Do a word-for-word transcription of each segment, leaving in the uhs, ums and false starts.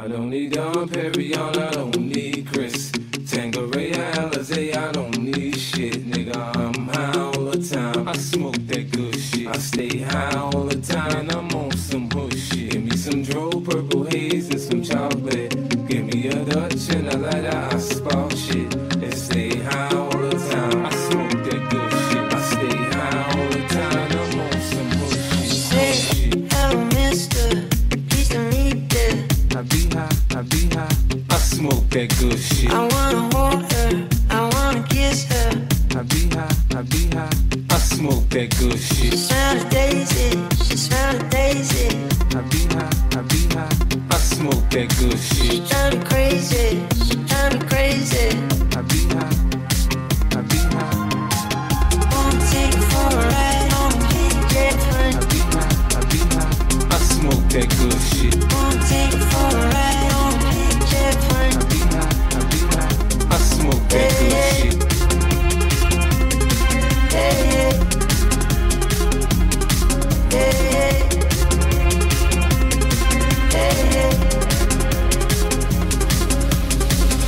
I don't need Dom Perignon, I don't need Chris Tangeray or Alizé, I don't need shit, nigga. I'm high all the time, I smoke that good shit. I stay high all the time, and I'm on some hood shit. Give me some droll, purple haze, and some chocolate. Give me a Dutch and a lighter, I spout shit. And stay high all the time, I smoke that good shit. I stay high all the time, I'm on some hood shit. Say, hello, mister, please don't need that. I be high, I be high, I smoke that good shit. I wanna hold her, I wanna kiss her. I be high, I be high, I smoke that good shit. She smell a daisy, she smell a daisy. I be high, I be high, I smoke that good shit. She drive me crazy, she drive me crazy. I be high, I be high. Wanna take you for a ride, on a big different. I be high, I be high, I smoke that good shit. Wanna take you for a ride, on a big different. I be high, I be high, I smoke that good shit.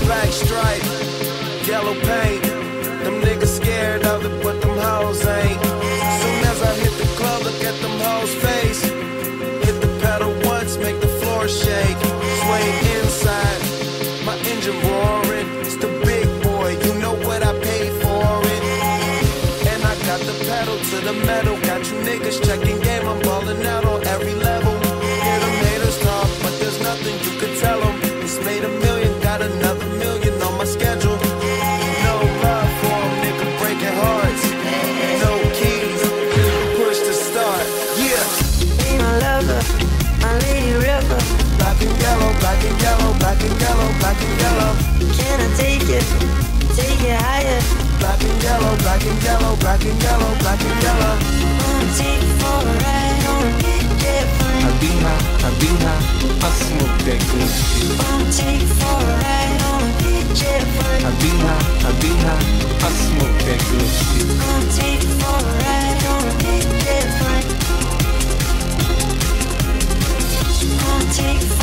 Black stripe, yellow paint. Them niggas scared of it, but them hoes ain't. Soon as I hit the club, look at them hoes' face. Hit the pedal once, make the floor shake. Swing inside, my engine roaring. It's the big boy, you know what I paid for it. And I got the pedal to the metal. Got you niggas checking game, I'm balling out on every level. Hear them haters talk, but there's nothing you could tell them. It's made a million, got another million on my schedule. No love for them, nigga, breaking hearts. No keys, push to start, yeah. Be my lover, my lady river. Black and yellow, black and yellow, black and yellow, black and yellow. Can I take it, take it higher? Black and yellow, black and yellow, black and yellow, black and yellow. Wanna take it for a ride, wanna get different. I be high, I be high, I smoke that good shit. Wanna take it for a ride, wanna get different. I be high, I be high, I smoke that good shit. Wanna take it for a ride, wanna get different. Wanna take it for a ride.